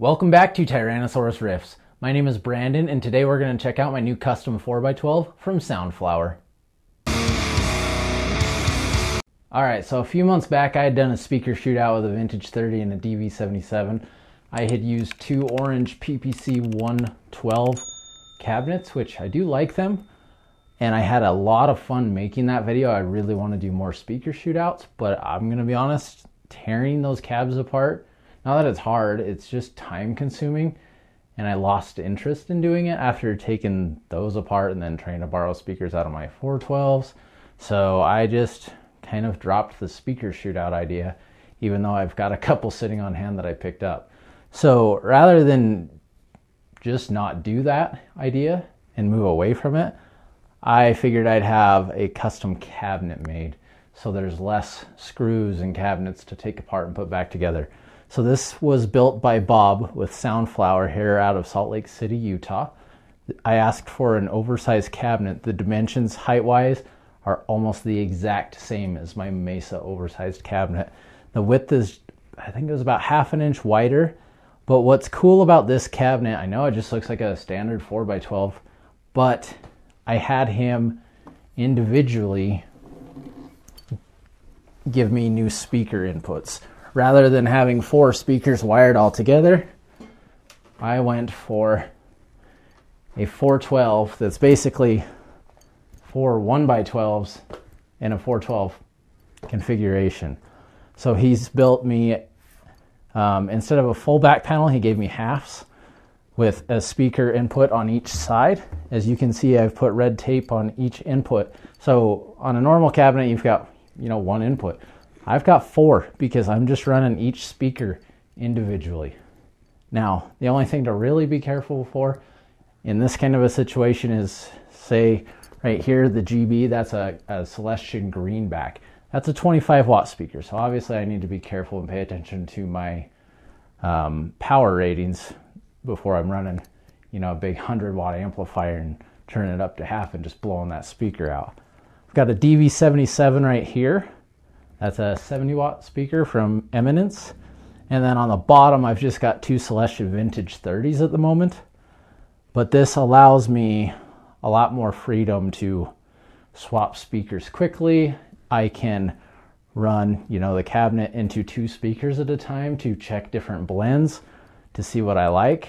Welcome back to Tyrannosaurus Riffs. My name is Brandon, and today we're going to check out my new custom 4x12 from Soundflower. Alright, so a few months back I had done a speaker shootout with a Vintage 30 and a DV77. I had used two orange PPC 112 cabinets, which I do like them, and I had a lot of fun making that video. I really want to do more speaker shootouts, but I'm going to be honest, tearing those cabs apart, not that it's hard, it's just time consuming, and I lost interest in doing it after taking those apart and then trying to borrow speakers out of my 412s. So I just kind of dropped the speaker shootout idea, even though I've got a couple sitting on hand that I picked up. So rather than just not do that idea and move away from it, I figured I'd have a custom cabinet made so there's less screws and cabinets to take apart and put back together. So this was built by Bob with Soundflower here out of Salt Lake City, Utah. I asked for an oversized cabinet. The dimensions height-wise are almost the exact same as my Mesa oversized cabinet. The width is, I think it was about half an inch wider. But what's cool about this cabinet, I know it just looks like a standard 4x12, but I had him individually give me new speaker inputs. Rather than having four speakers wired all together, I went for a 412 that's basically four 1x12s in a 412 configuration. So he's built me, instead of a full back panel, he gave me halves with a speaker input on each side. As you can see, I've put red tape on each input. So on a normal cabinet, you've got, you know, one input. I've got four because I'm just running each speaker individually. Now, the only thing to really be careful for in this kind of a situation is, say, right here, the GB, that's a Celestion Greenback. That's a 25-watt speaker, so obviously I need to be careful and pay attention to my power ratings before I'm running, you know, a big 100-watt amplifier and turning it up to half and just blowing that speaker out. I've got a DV77 right here. That's a 70-watt speaker from Eminence. And then on the bottom, I've just got two Celestion Vintage 30s at the moment. But this allows me a lot more freedom to swap speakers quickly. I can run, you know, the cabinet into two speakers at a time to check different blends to see what I like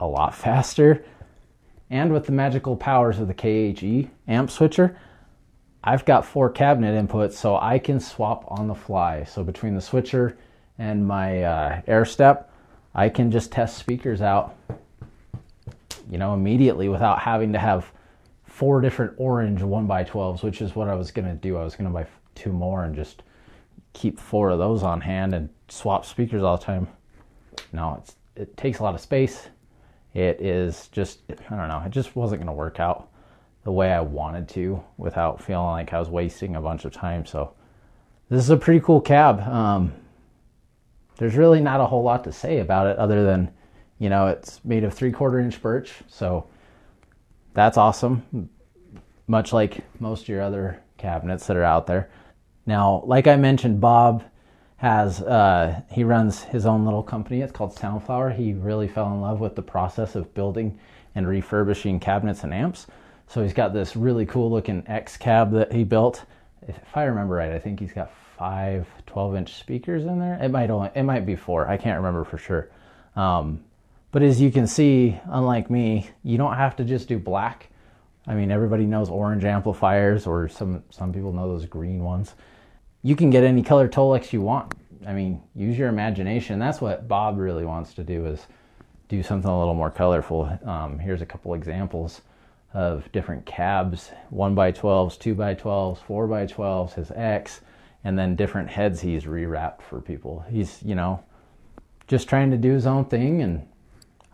a lot faster. And with the magical powers of the KHE amp switcher, I've got four cabinet inputs, so I can swap on the fly. So between the switcher and my Airstep, I can just test speakers out, you know, immediately without having to have four different orange 1x12s, which is what I was gonna do. I was gonna buy two more and just keep four of those on hand and swap speakers all the time. No, it takes a lot of space. It is just, I don't know, it just wasn't gonna work out the way I wanted to without feeling like I was wasting a bunch of time. So this is a pretty cool cab. There's really not a whole lot to say about it other than, you know, it's made of 3/4 inch birch. So that's awesome. Much like most of your other cabinets that are out there. Now, like I mentioned, Bob has, he runs his own little company. It's called Soundflower. He really fell in love with the process of building and refurbishing cabinets and amps. So he's got this really cool looking X cab that he built. If I remember right, I think he's got five 12-inch speakers in there. It might be four. I can't remember for sure. But as you can see, unlike me, you don't have to just do black. I mean, everybody knows orange amplifiers, or some people know those green ones. You can get any color Tolex you want. I mean, use your imagination. That's what Bob really wants to do, is do something a little more colorful. Here's a couple examples of different cabs, 1x12s, 2x12s, 4x12s, his X, and then different heads he's rewrapped for people. He's, you know, just trying to do his own thing, and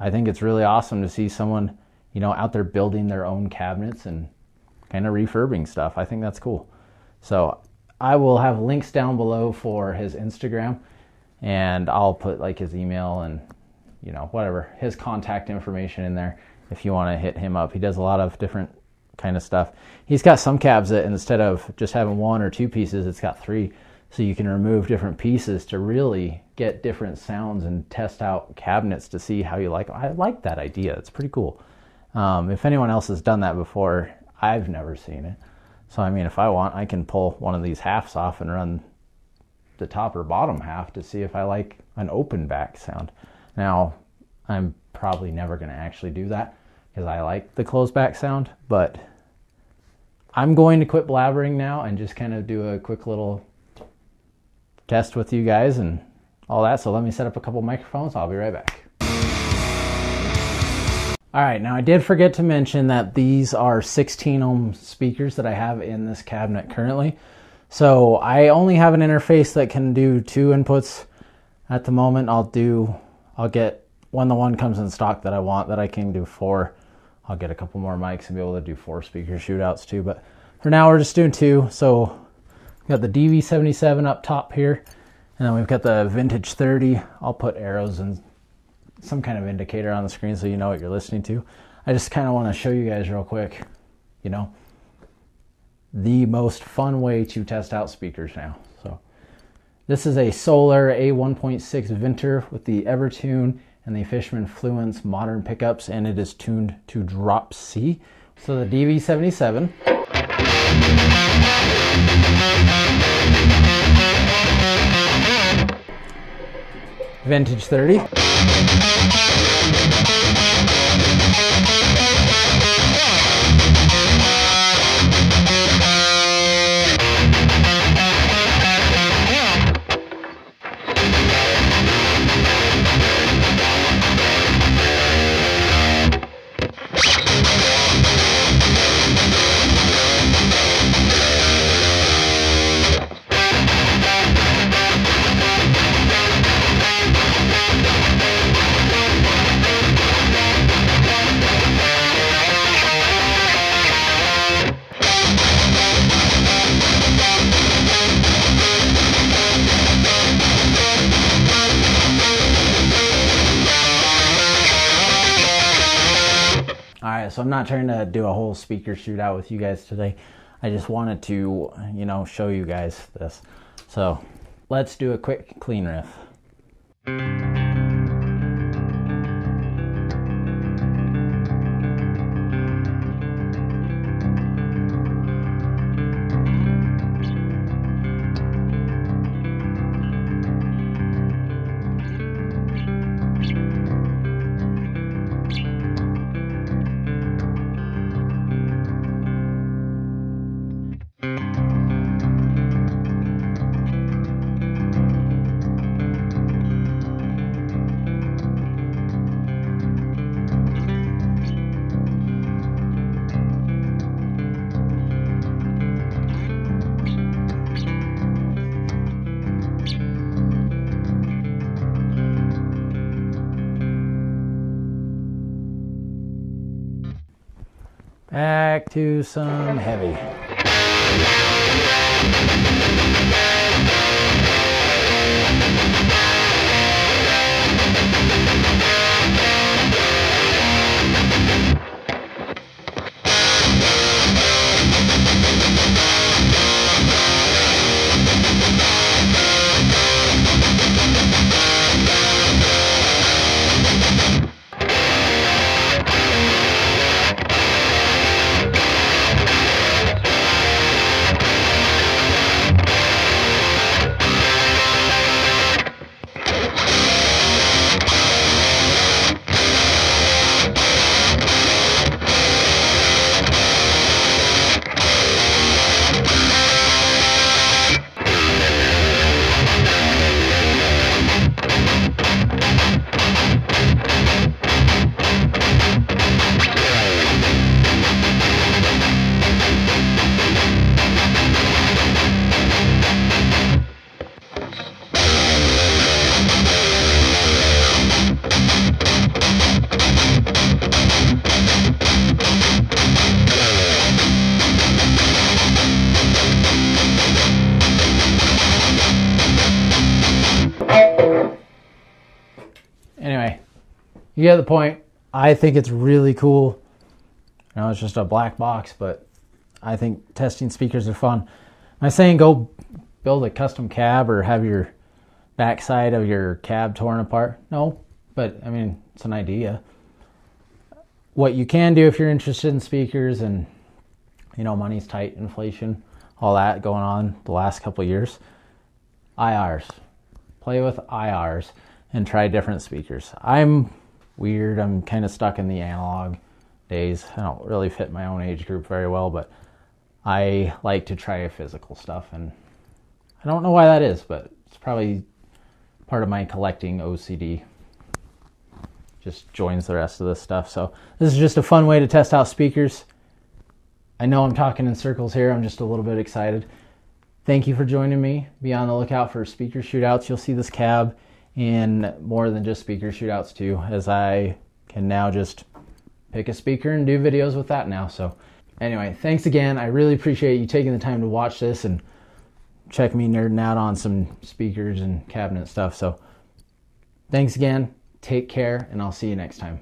I think it's really awesome to see someone, you know, out there building their own cabinets and kind of refurbing stuff. I think that's cool. So I will have links down below for his Instagram, and I'll put like his email and, you know, whatever, his contact information in there. If you want to hit him up, he does a lot of different kind of stuff. He's got some cabs that instead of just having one or two pieces, it's got three. so you can remove different pieces to really get different sounds and test out cabinets to see how you like them. I like that idea. It's pretty cool. If anyone else has done that before, I've never seen it. So I mean, if I want, I can pull one of these halves off and run the top or bottom half to see if I like an open back sound. Now, I'm probably never going to actually do that because I like the closed back sound, but I'm going to quit blabbering now and just kind of do a quick little test with you guys and all that. So let me set up a couple microphones. I'll be right back. All right, now I did forget to mention that these are 16 ohm speakers that I have in this cabinet currently. So I only have an interface that can do 2 inputs at the moment. I'll get, when the one comes in stock that I want, that I can do 4. I'll get a couple more mics and be able to do 4 speaker shootouts too. But for now, we're just doing 2. So we've got the DV77 up top here, and then we've got the Vintage 30. I'll put arrows and some kind of indicator on the screen so you know what you're listening to. I just kind of want to show you guys real quick, you know, the most fun way to test out speakers now. So this is a Solar A1.6 Vinter with the Evertune and the Fishman Fluence modern pickups, and it is tuned to drop C. So the DV77. Vintage 30. So I'm not trying to do a whole speaker shootout with you guys today. I just wanted to, you know, show you guys this. So let's do a quick clean riff. Back to some heavy. You get the point. I think it's really cool. You know, it's just a black box, but I think testing speakers are fun. I'm not saying go build a custom cab or have your backside of your cab torn apart? No, but I mean, it's an idea. What you can do if you're interested in speakers, and you know, money's tight, inflation, all that going on the last couple of years, IRs. Play with IRs and try different speakers. I'm weird. I'm kind of stuck in the analog days. I don't really fit my own age group very well, but I like to try physical stuff, and I don't know why that is, but it's probably part of my collecting OCD. Just joins the rest of this stuff. So this is just a fun way to test out speakers. I know I'm talking in circles here. I'm just a little bit excited. Thank you for joining me. Be on the lookout for speaker shootouts. You'll see this cab in more than just speaker shootouts too, as I can now just pick a speaker and do videos with that now. So anyway, thanks again. I really appreciate you taking the time to watch this and check me nerding out on some speakers and cabinet stuff. So thanks again. Take care, and I'll see you next time.